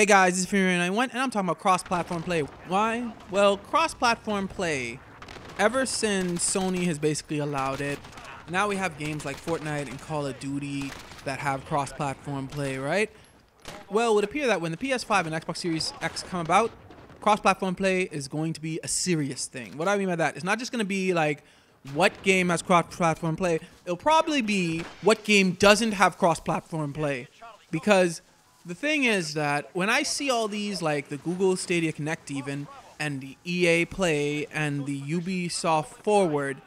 Hey guys, this is FeedingFrenzy91, and I'm talking about cross-platform play. Why? Well, cross-platform play, ever since Sony has basically allowed it, now we have games like Fortnite and Call of Duty that have cross-platform play, right? Well, it would appear that when the PS5 and Xbox Series X come about, cross-platform play is going to be a serious thing. What do I mean by that? It's not just going to be like, what game has cross-platform play? It'll probably be what game doesn't have cross-platform play, because the thing is that when I see all these, like the Google Stadia Connect even, and the EA Play, and the Ubisoft Forward,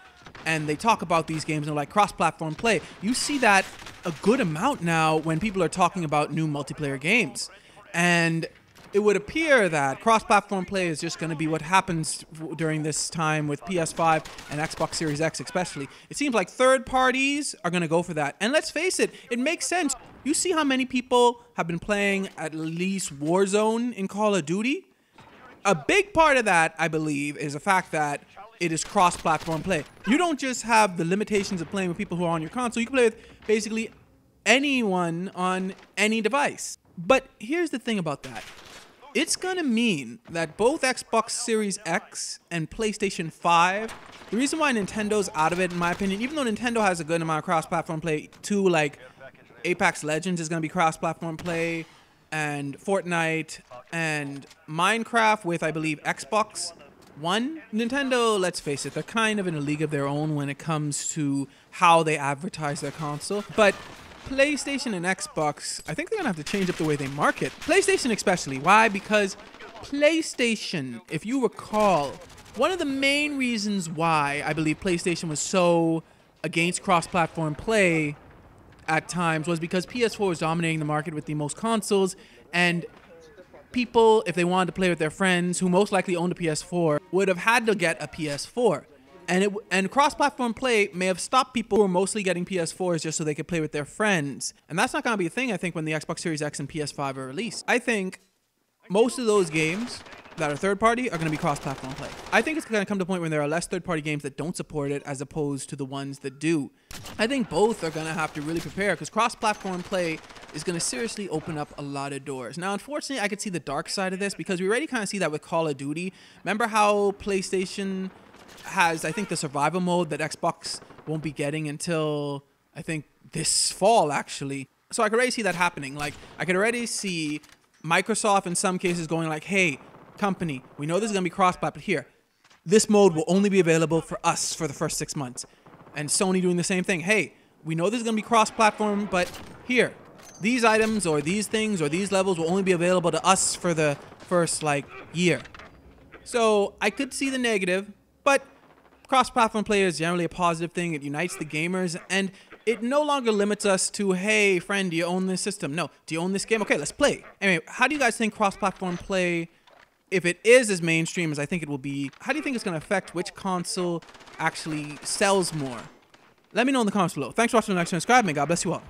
and they talk about these games and like cross-platform play, you see that a good amount now when people are talking about new multiplayer games. And it would appear that cross-platform play is just going to be what happens during this time with PS5 and Xbox Series X especially. It seems like third parties are going to go for that. And let's face it, it makes sense. You see how many people have been playing at least Warzone in Call of Duty? A big part of that, I believe, is the fact that it is cross-platform play. You don't just have the limitations of playing with people who are on your console. You can play with basically anyone on any device. But here's the thing about that. It's going to mean that both Xbox Series X and PlayStation 5, the reason why Nintendo's out of it, in my opinion, even though Nintendo has a good amount of cross-platform play too, like Apex Legends is going to be cross-platform play, and Fortnite, and Minecraft with, I believe, Xbox One. Nintendo, let's face it, they're kind of in a league of their own when it comes to how they advertise their console. But PlayStation and Xbox, I think they're going to have to change up the way they market. PlayStation especially. Why? Because PlayStation, if you recall, one of the main reasons why I believe PlayStation was so against cross-platform play at times was because PS4 was dominating the market with the most consoles, and people, if they wanted to play with their friends who most likely owned a PS4, would have had to get a PS4. And cross-platform play may have stopped people who were mostly getting PS4s just so they could play with their friends. And that's not going to be a thing, I think, when the Xbox Series X and PS5 are released. I think most of those games that are third-party are going to be cross-platform play. I think it's going to come to a point where there are less third-party games that don't support it as opposed to the ones that do. I think both are going to have to really prepare, because cross-platform play is going to seriously open up a lot of doors. Now, unfortunately, I could see the dark side of this, because we already kind of see that with Call of Duty. Remember how PlayStation has, I think, the survival mode that Xbox won't be getting until, I think, this fall, actually. So I could already see that happening. Like, I could already see Microsoft in some cases going like, hey, company, we know this is going to be cross-platform, but here, this mode will only be available for us for the first 6 months. And Sony doing the same thing. Hey, we know this is going to be cross-platform, but here, these items or these things or these levels will only be available to us for the first, like, year. So I could see the negative, but cross-platform play is generally a positive thing. It unites the gamers, and it no longer limits us to, hey, friend, do you own this system? No. Do you own this game? Okay, let's play. Anyway, how do you guys think cross-platform play, if it is as mainstream as I think it will be, how do you think it's going to affect which console actually sells more? Let me know in the comments below. Thanks for watching the next one. Subscribe, and God bless you all.